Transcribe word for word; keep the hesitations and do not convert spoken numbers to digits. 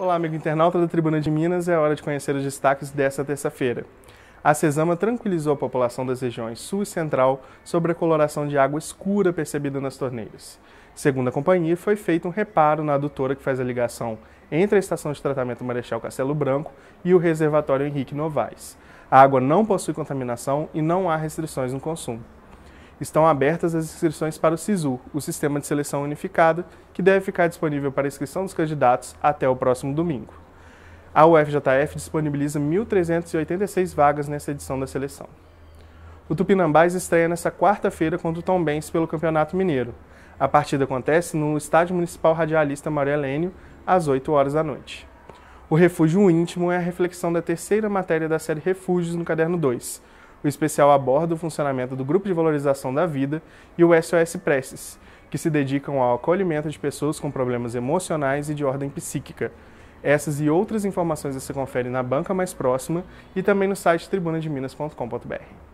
Olá, amigo internauta da Tribuna de Minas, é hora de conhecer os destaques desta terça-feira. A Cesama tranquilizou a população das regiões Sul e Central sobre a coloração de água escura percebida nas torneiras. Segundo a companhia, foi feito um reparo na adutora que faz a ligação entre a Estação de Tratamento Marechal Castelo Branco e o Reservatório Henrique Novaes. A água não possui contaminação e não há restrições no consumo. Estão abertas as inscrições para o Sisu, o Sistema de Seleção Unificada, que deve ficar disponível para inscrição dos candidatos até o próximo domingo. A U F J F disponibiliza mil trezentas e oitenta e seis vagas nessa edição da seleção. O Tupinambás estreia nesta quarta-feira contra o Tombense pelo Campeonato Mineiro. A partida acontece no Estádio Municipal Radialista Maria Lênio, às oito horas da noite. O Refúgio Íntimo é a reflexão da terceira matéria da série Refúgios no Caderno dois. O especial aborda o funcionamento do Grupo de Valorização da Vida e o S O S Preces, que se dedicam ao acolhimento de pessoas com problemas emocionais e de ordem psíquica. Essas e outras informações você confere na banca mais próxima e também no site tribuna de minas ponto com ponto br.